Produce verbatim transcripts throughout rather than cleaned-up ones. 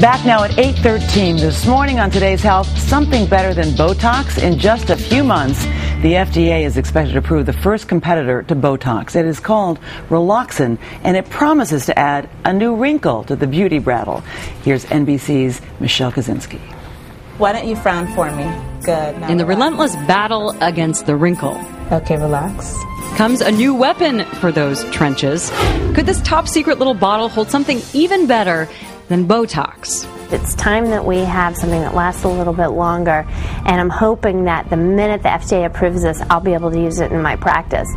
Back now at eight thirteen this morning on Today's Health, something better than Botox in just a few months. The F D A is expected to approve the first competitor to Botox. It is called Reloxin, and it promises to add a new wrinkle to the beauty battle. Here's N B C's Michelle Kosinski. Why don't you frown for me? Good. In the relentless battle against the wrinkle. Okay, relax. Comes a new weapon for those trenches. Could this top secret little bottle hold something even better than Botox? It's time that we have something that lasts a little bit longer, and I'm hoping that the minute the F D A approves this, I'll be able to use it in my practice.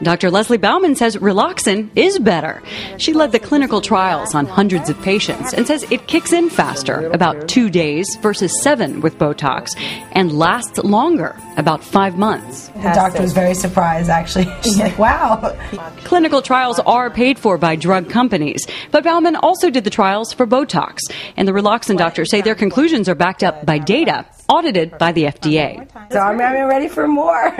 Doctor Leslie Baumann says Reloxin is better. She led the clinical trials on hundreds of patients and says it kicks in faster, about two days versus seven with Botox, and lasts longer, about five months. The doctor was very surprised, actually. She's like, wow. Clinical trials are paid for by drug companies, but Baumann also did the trials for Botox, and the Reloxin doctors say their conclusions are backed up by data audited by the F D A. So I'm ready for more.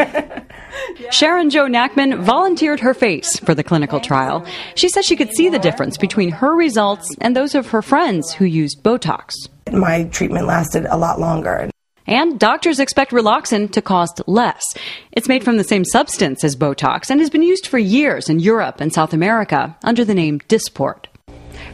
Sharon Jo Knackman volunteered her face for the clinical trial. She says she could see the difference between her results and those of her friends who used Botox. My treatment lasted a lot longer. And doctors expect Reloxin to cost less. It's made from the same substance as Botox and has been used for years in Europe and South America under the name Dysport.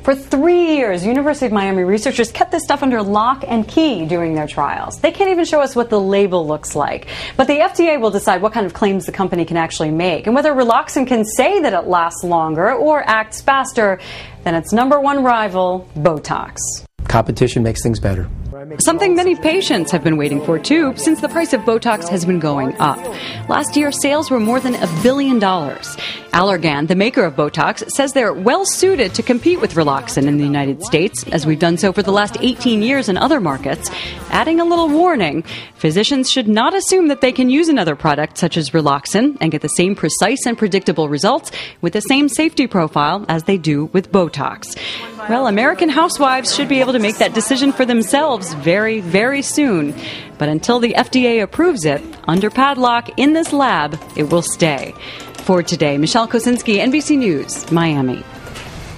For three years, University of Miami researchers kept this stuff under lock and key during their trials. They can't even show us what the label looks like. But the F D A will decide what kind of claims the company can actually make and whether Reloxin can say that it lasts longer or acts faster than its number one rival, Botox. Competition makes things better. Something many patients have been waiting for, too, since the price of Botox has been going up. Last year, sales were more than a billion dollars. Allergan, the maker of Botox, says they're well-suited to compete with Reloxin in the United States, as we've done so for the last eighteen years in other markets. Adding a little warning, physicians should not assume that they can use another product such as Reloxin and get the same precise and predictable results with the same safety profile as they do with Botox. Well, American housewives should be able to make that decision for themselves very, very soon. But until the F D A approves it, under padlock in this lab, it will stay. For Today, Michelle Kosinski, N B C News, Miami.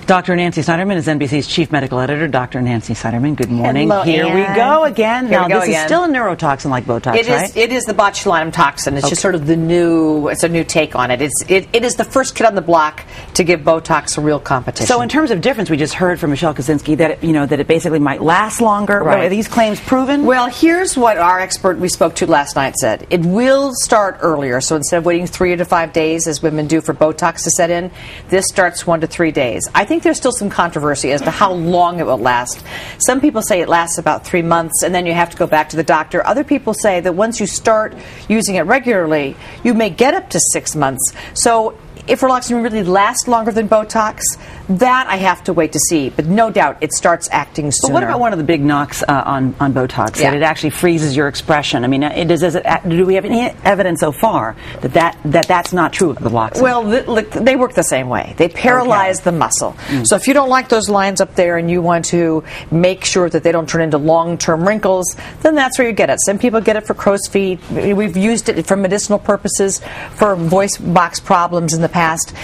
Doctor Nancy Snyderman is N B C's chief medical editor. Doctor Nancy Snyderman, good morning. Hello, Here Anne. we go again. Here now, go this again. is still a neurotoxin like Botox, it right? Is, it is the botulinum toxin. It's okay. just sort of the new, it's a new take on it. It's, it. It is the first kid on the block to give Botox a real competition. So in terms of difference, we just heard from Michelle Kosinski that, it, you know, that it basically might last longer. Right. Are these claims proven? Well, here's what our expert we spoke to last night said. It will start earlier. So instead of waiting three to five days, as women do for Botox to set in, this starts one to three days. I think I think there's still some controversy as to how long it will last. Some people say it lasts about three months and then you have to go back to the doctor. Other people say that once you start using it regularly, you may get up to six months. So if Reloxin really lasts longer than Botox, that I have to wait to see. But no doubt it starts acting sooner. But what about one of the big knocks uh, on, on Botox, yeah. that it actually freezes your expression? I mean, it does, does it, do we have any evidence so far that, that, that that's not true of Reloxin? Well, th look, they work the same way. They paralyze okay. the muscle. Mm. So if you don't like those lines up there and you want to make sure that they don't turn into long-term wrinkles, then that's where you get it. Some people get it for crow's feet. We've used it for medicinal purposes, for voice box problems in the past.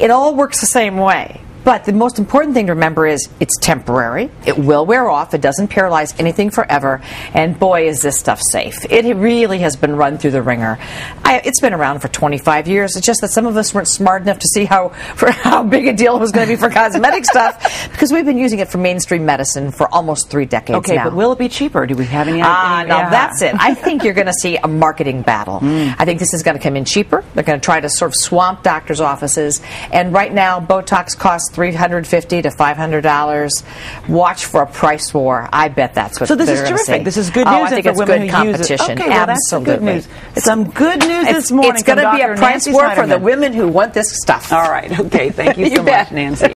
It all works the same way. But the most important thing to remember is it's temporary. It will wear off. It doesn't paralyze anything forever. And boy, is this stuff safe. It really has been run through the ringer. I, it's been around for twenty-five years. It's just that some of us weren't smart enough to see how for how big a deal it was going to be for cosmetic stuff, because we've been using it for mainstream medicine for almost three decades okay, now. Okay, but will it be cheaper? Do we have any idea? Ah, uh, no, yeah. that's it. I think you're going to see a marketing battle. Mm. I think this is going to come in cheaper. They're going to try to sort of swamp doctors' offices. And right now, Botox costs three hundred fifty to five hundred dollars. Watch for a price war. I bet that's what. So this is terrific. Say. This is good news. Oh, I think it's good competition. It. Okay, well, absolutely. That's good news. It's some good news it's, this morning. It's going to be a price war for the women who want this stuff. All right. Okay. Thank you so much, Nancy.